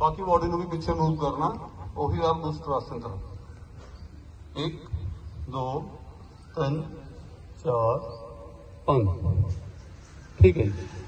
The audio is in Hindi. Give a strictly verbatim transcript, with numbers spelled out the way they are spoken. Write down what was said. बाकी बॉडी ने भी पीछे मूव करना, और फिर आप दूसरे आसन तरफ एक दो तीन चार पांच। ठीक है।